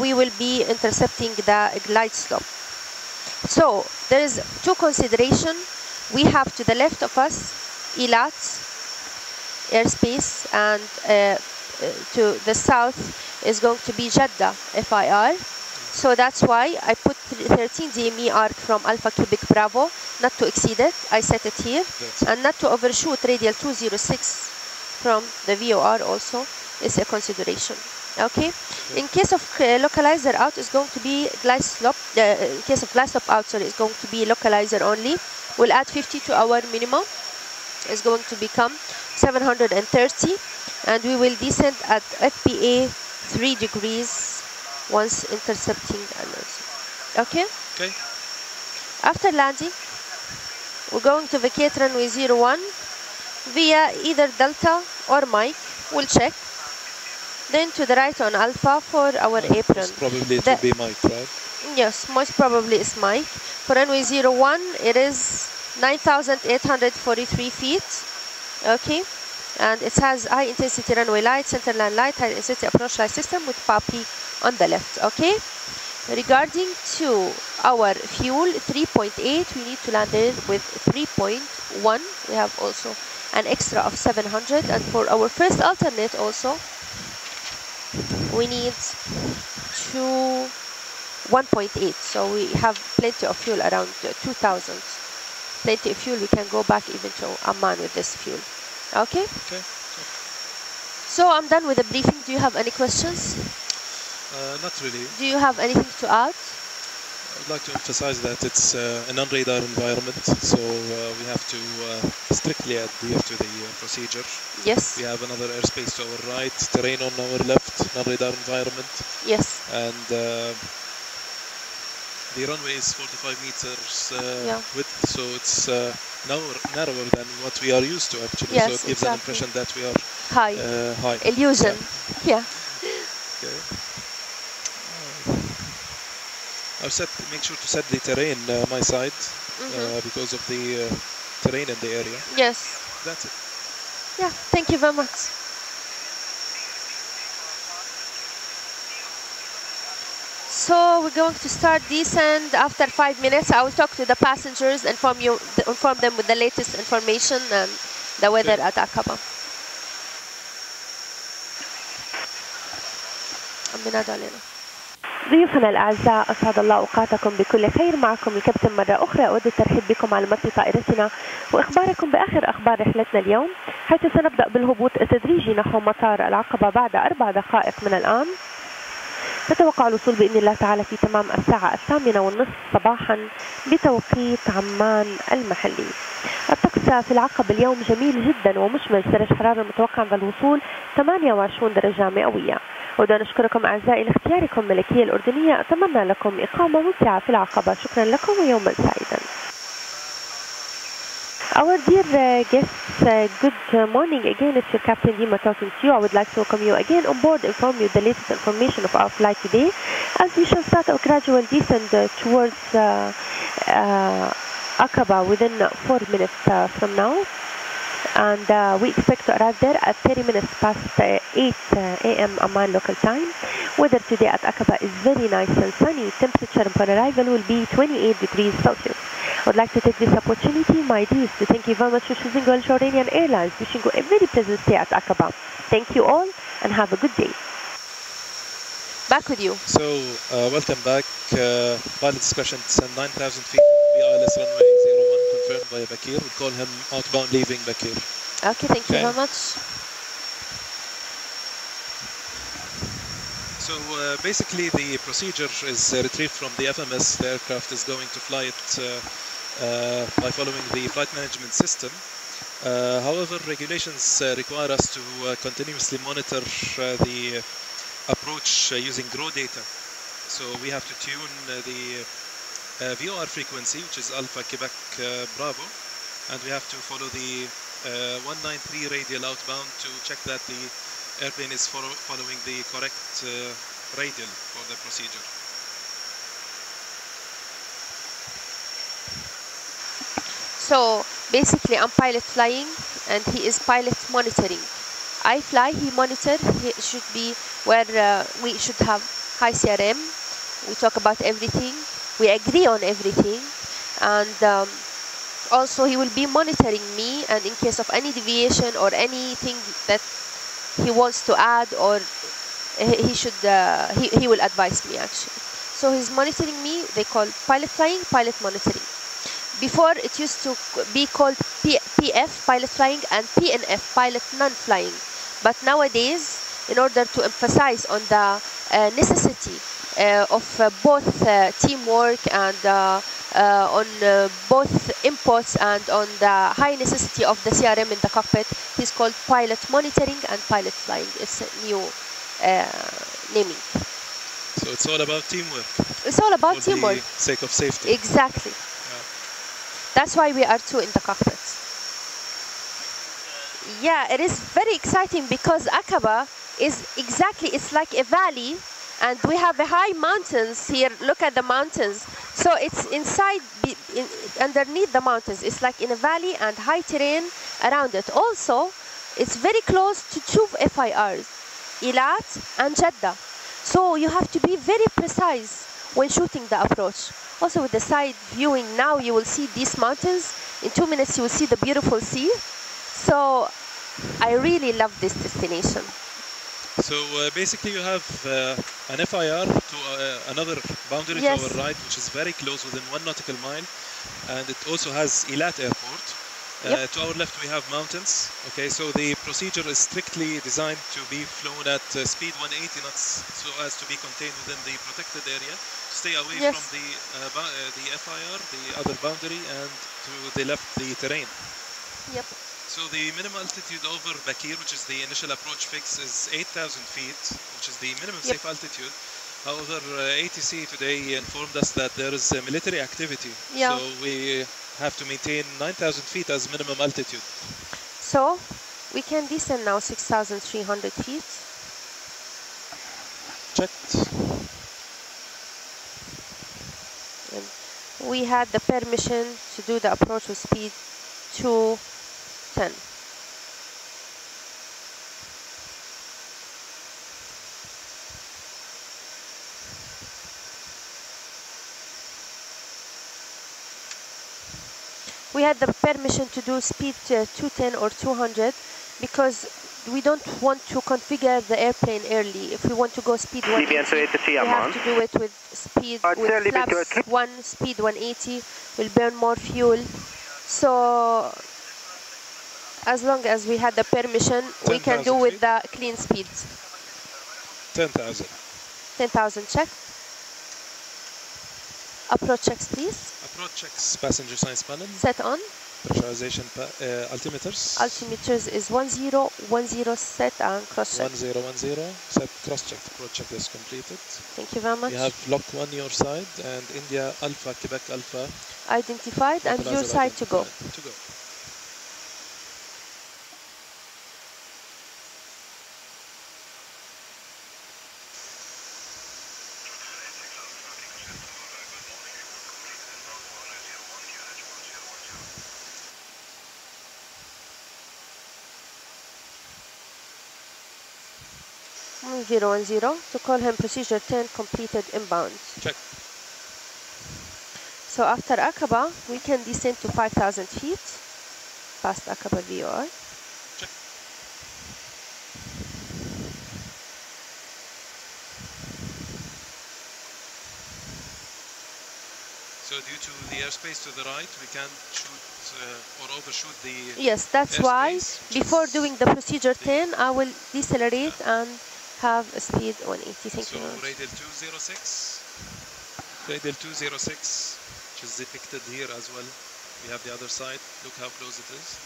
we will be intercepting the glide slope. So there is two consideration. We have to the left of us Eilat airspace, and to the south is going to be Jeddah FIR. So that's why I put 13 DME arc from Alpha Cubic Bravo, not to exceed it. I set it here, yes. And not to overshoot radial 206 from the VOR also is a consideration. Okay. Yes. In case of localizer out, is going to be glide slope. In case of glide slope out, sorry, it's going to be localizer only. We'll add 50 to our minimum. It's going to become 730, and we will descend at FPA 3 degrees once intercepting another. Okay? Okay. After landing, we're going to vacate runway 01 via either Delta or Mike. We'll check. Then to the right on Alpha for our apron. Most probably it will be Mike, right? Yes, most probably it's Mike. For runway 01, it is 9,843 feet. Okay, and it has high intensity runway light, centerland light, high intensity approach light system with PAPI on the left. Okay, regarding to our fuel 3.8, we need to land it with 3.1. We have also an extra of 700, and for our first alternate also, we need to 1.8, so we have plenty of fuel, around 2,000. Plenty of fuel, we can go back even to Amman with this fuel. Okay? Okay. So I'm done with the briefing. Do you have any questions? Not really. Do you have anything to add? I'd like to emphasize that it's an non-radar environment, so we have to strictly adhere to the procedure. Yes. We have another airspace to our right, terrain on our left, non-radar environment. Yes. And the runway is 45 meters width, so it's narrower than what we are used to, actually. Yes, so it gives an impression that we are high. High. Illusion. Yeah. Okay. I've set, make sure to set the terrain my side, because of the terrain in the area. Yes. That's it. Yeah, thank you very much. So we're going to start descent after 5 minutes. I will talk to the passengers, inform them with the latest information and the weather at Aqaba. ضيوفنا الأعزاء أسعد الله أوقاتكم بكل خير. معكم الكابتن مرة أخرى. أود الترحيب بكم على متن طائرتنا وإخباركم بآخر أخبار رحلتنا اليوم، حيث سنبدأ بالهبوط التدريجي نحو مطار العقبة بعد 4 دقائق من الآن. نتوقع الوصول بإذن الله تعالى في تمام الساعة 8:30 صباحا بتوقيت عمان المحلي. الطقس في العقبة اليوم جميل جدا ومشمل، درجة حرارة المتوقع عند الوصول 28 درجة مئوية. أود أن أشكركم أعزائي لاختياركم ملكية الأردنية، أتمنى لكم إقامة ممتعة في العقبة. شكرا لكم ويوما سعيدا. Our dear guests, good morning. Again, it's your Captain Dimas talking to you. I would like to welcome you again on board, inform you the latest information of our flight today, as we shall start our gradual descent towards Aqaba within 4 minutes from now. And we expect to arrive there at 30 minutes past 8 a.m. Amman local time. Weather today at Aqaba is very nice and sunny. Temperature upon arrival will be 28 degrees Celsius. I would like to take this opportunity, my dears, to thank you very much for choosing Royal Jordanian Airlines. Wishing you a very pleasant stay at Aqaba. Thank you all and have a good day. Back with you. So, welcome back. Pilot discussion descent 9,000 feet. VOR ILS runway 01 confirmed by Bakir. We'll call him outbound leaving Bakir. Okay, thank you very much. So basically the procedure is retrieved from the FMS. The aircraft is going to fly it by following the flight management system. However, regulations require us to continuously monitor the approach using raw data. So we have to tune the VOR frequency, which is Alpha Quebec Bravo, and we have to follow the 193 radial outbound to check that the airplane is following the correct radial for the procedure. So basically I'm pilot flying and he is pilot monitoring. I fly, he monitors. He should be where we should have high CRM. We talk about everything, we agree on everything, and also he will be monitoring me, and in case of any deviation or anything that he wants to add, or he should, he will advise me actually. So he's monitoring me. They call pilot flying, pilot monitoring. Before it used to be called PF, pilot flying, and PNF, pilot non-flying. But nowadays, in order to emphasize on the necessity of both teamwork and on both imports and on the high necessity of the CRM in the cockpit, he's called pilot monitoring and pilot flying. It's a new naming. So it's all about teamwork. It's all about teamwork. For the sake of safety. Exactly. Yeah. That's why we are two in the cockpit. Yeah, it is very exciting because Aqaba is exactly, it's like a valley, and we have the high mountains here. Look at the mountains. So it's inside, underneath the mountains. It's like in a valley and high terrain around it. Also, it's very close to two FIRs, Eilat and Jeddah. So you have to be very precise when shooting the approach. Also with the side viewing now, you will see these mountains. In 2 minutes, you will see the beautiful sea. So I really love this destination. So basically you have an FIR to another boundary to our right, which is very close, within 1 nautical mile, and it also has Eilat Airport. To our left we have mountains. Okay, so the procedure is strictly designed to be flown at speed 180 knots, so as to be contained within the protected area, to stay away from the FIR, the other boundary, and to the left the terrain. Yep. So the minimum altitude over Bakir, which is the initial approach fix, is 8,000 feet, which is the minimum safe altitude. However, ATC today informed us that there is military activity, so we have to maintain 9,000 feet as minimum altitude. So we can descend now 6,300 feet. Checked. We had the permission to do the approach with speed 210. We had the permission to do speed 210 or 200 because we don't want to configure the airplane early. If we want to go speed 180, we have to do it with speed, with flaps 1, speed 180, we'll burn more fuel. So as long as we had the permission, we can do with the clean speed. 10,000. 10,000, check. Approach checks, please. Approach checks, passenger science panel. Set on. Pressurization altimeters. Altimeters is 1010, set and cross check. 1010, set, cross check. Approach check is completed. Thank you very much. You have lock 1 your side and India Alpha, Quebec Alpha. Identified, and your side to go. 1010 to call him procedure 10 completed inbound. Check. So after Aqaba, we can descend to 5,000 feet past Aqaba VOR. Check. So due to the airspace to the right, we can't shoot or overshoot the... Yes, that's why before doing the procedure 10, I will decelerate and have a speed 180. Thank you. So radar 206, radar 206. Is depicted here as well. We have the other side. Look how close it is.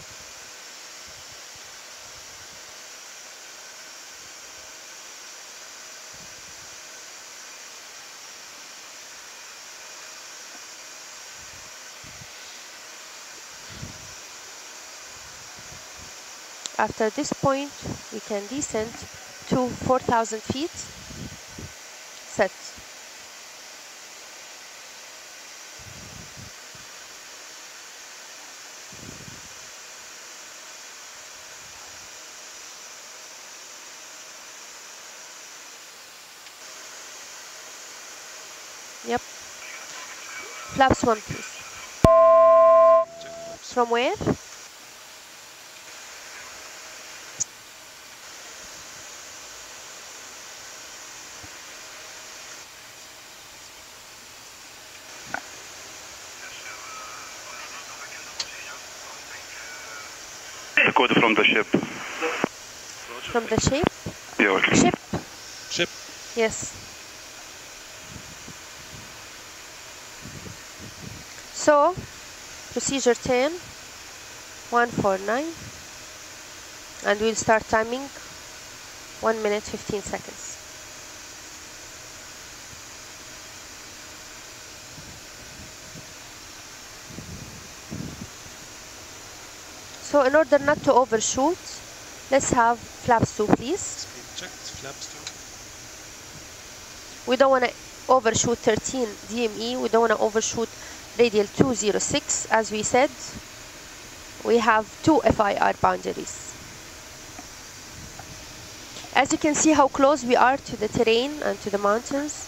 After this point, we can descend to 4,000 feet. Set. Yep. Flaps 1, please. From where? The code from the ship. From the ship? Yeah, okay. Ship? Ship. Yes. So, procedure 10, 149, and we'll start timing 1 minute 15 seconds. So, in order not to overshoot, let's have flaps 2, please. Speed check, flaps 2. We don't want to overshoot 13 DME, we don't want to overshoot radial 206, as we said, we have 2 FIR boundaries. As you can see how close we are to the terrain and to the mountains.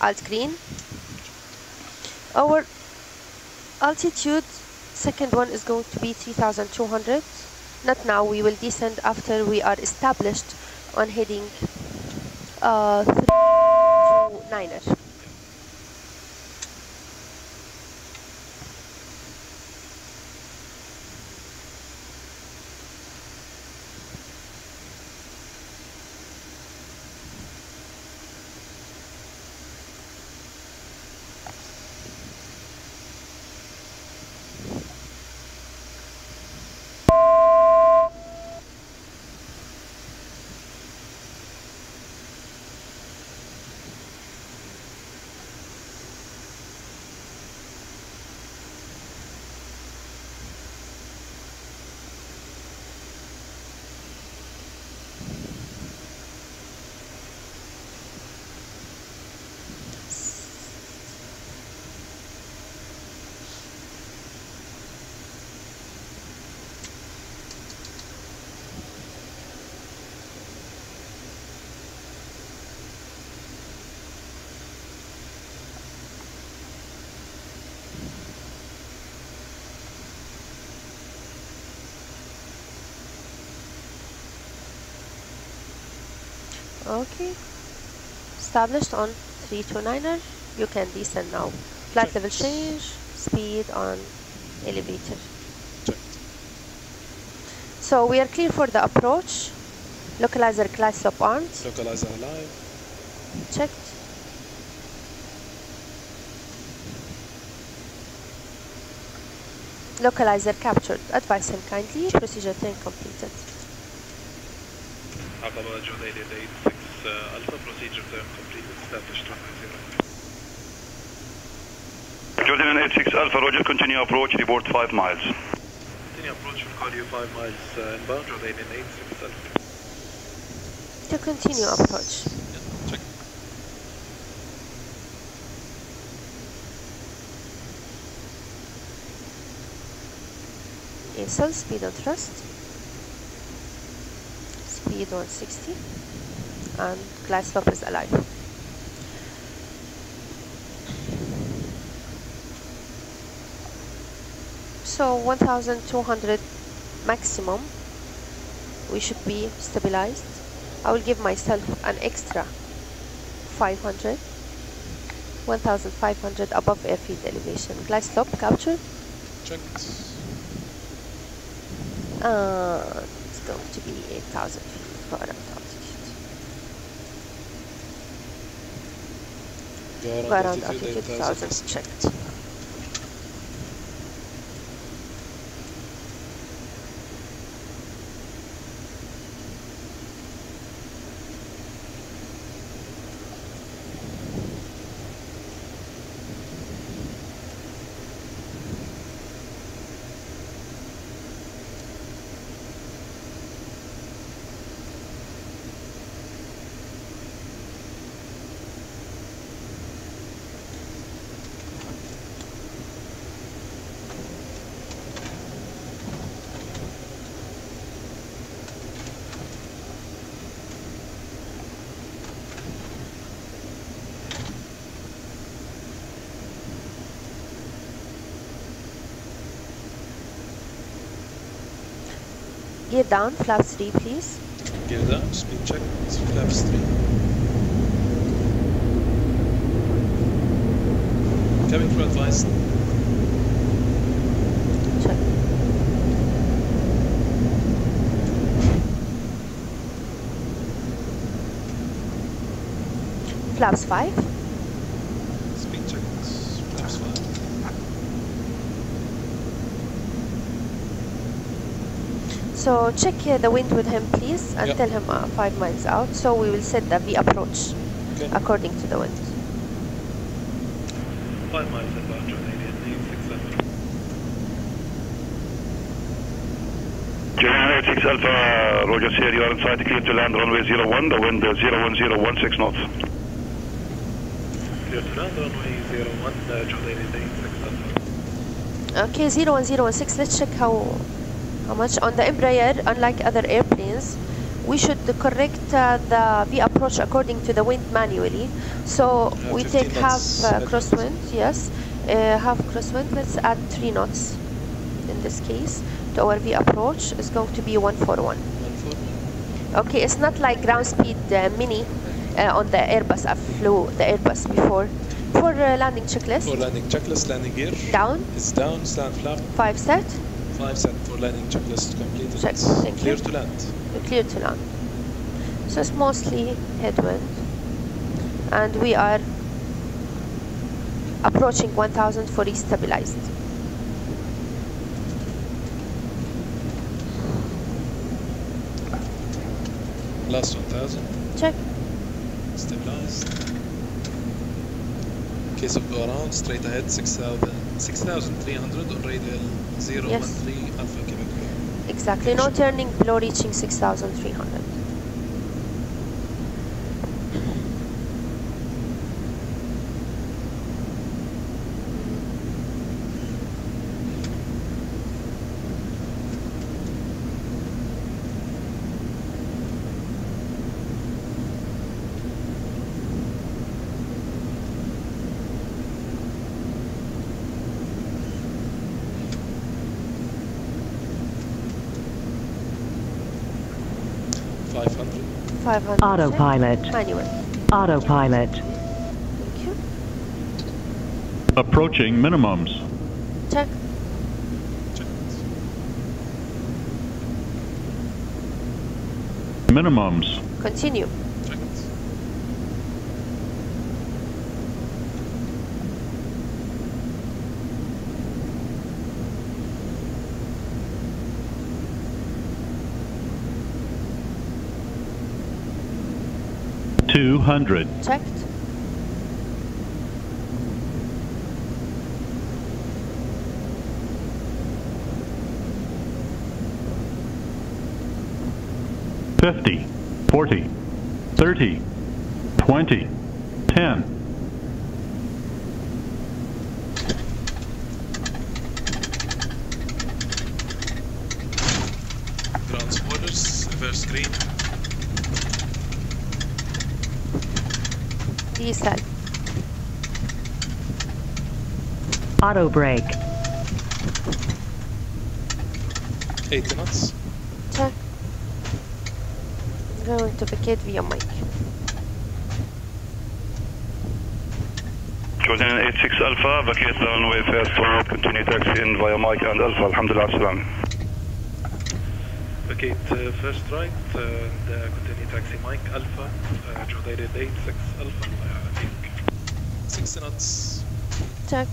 Alt green. Our altitude, second one, is going to be 3,200. Not now, we will descend after we are established on heading 329. Okay, established on 329er, you can descend now. Flight level change, speed on elevator. So we are clear for the approach. Localizer glide slope armed. Localizer alive. Checked. Localizer captured. Advise him kindly. Procedure 10 completed. Aqaba Jeddah 8886 Alpha, procedure term completed, established 190. Jordanian 86 Alpha, roger, continue approach, report 5 miles. Continue approach, we'll call you 5 miles inbound, Jordanian 86 Alpha. To continue approach. Yeah, check. vessel, speed or thrust, speed or 60, and glide slope is allowed. So 1200 maximum, we should be stabilized. I will give myself an extra 500, 1500 above airfield elevation. Glide slope capture. Checked. It's going to be 8,000 feet for around 1,000 feet. For around altitude, 8,000 checked. Gear down, flaps 3 please. Gear down, speed check, flaps 3. Cabin crew advised. Check. Flaps 5. Speed check, flaps 5. So check the wind with him, please, and tell him 5 miles out. So we will set the V approach according to the wind. 5 miles about Jordanian, 6 Alpha. Jordanian 6 Alpha, Roger, here you are inside, clear to land runway 01, the wind 01016 knots. Clear to land runway 01, Jordanian 6 Alpha. Okay, 01016, let's check how much on the Embraer. Unlike other airplanes, we should correct the V approach according to the wind manually. So we take knots, half crosswind, yes, half crosswind. Let's add 3 knots in this case to our V approach. It's going to be 141. 141. Okay, it's not like ground speed mini on the Airbus. I flew the Airbus before. For landing checklist. For landing checklist, landing gear. Down. It's down, stand flap. 5 set. 5 set for landing checklist completed. Check. Clear to land. Clear to land. So it's mostly headwind. And we are approaching 1000 for stabilized. Last 1000. Check. Stabilized. Case of go around, straight ahead 6,300 on radial 013 Alpha Quebec. Exactly, no turning below reaching 6,300. Autopilot. Manual. Autopilot. Thank you. Approaching minimums. Check. Check. Minimums. Continue. Check. $200. Checked. $50, $40, $30, $20, $10. screen. Reset. Auto brake. 8 knots. Check. I'm going to vacate via mic. Jordanian 86 Alpha, vacate the runway first one, continue taxi in via mic and Alpha, alhamdulillah, salam. Vacate first right, and continue taxi mic, Alpha, Jordanian 86 Alpha, I think. 6 knots. Check.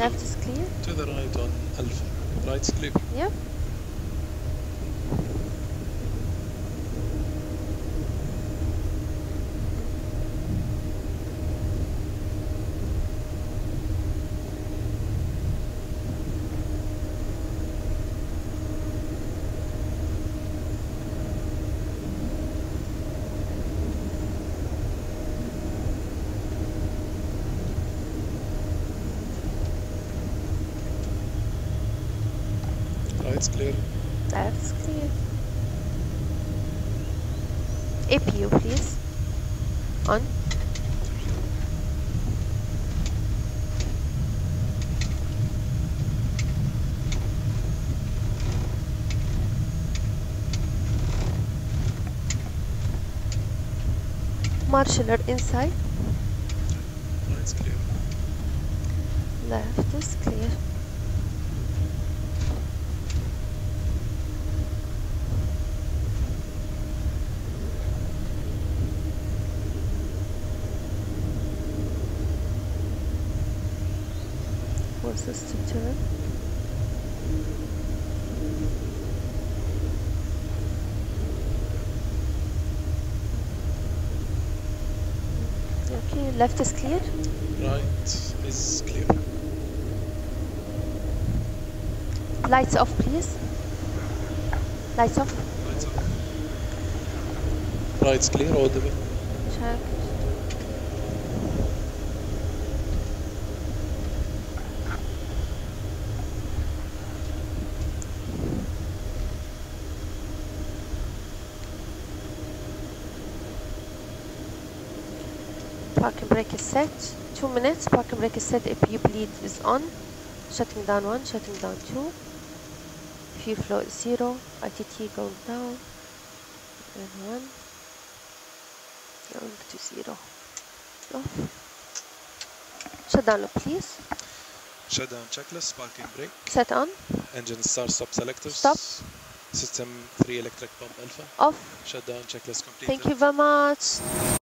Left is clear. To the right on Alpha. Right's clear. Yep. That's clear. That's clear. APU, please. On. Marshaller inside. That's clear. Left is clear. System turn. Okay, left is clear. Right is clear. Lights off, please. Lights off. Lights off. Right's clear all the way. Check. Brake is set, 2 minutes, parking brake is set, APU bleed is on, shutting down 1, shutting down 2, fuel flow is 0, ITT going down, and 1, going to 0, off, shut down loop please. Shut down checklist, parking brake. Set on. Engine start, stop selectors. Stop. System 3 electric pump alpha. Off. Shut down checklist completed. Thank you very much.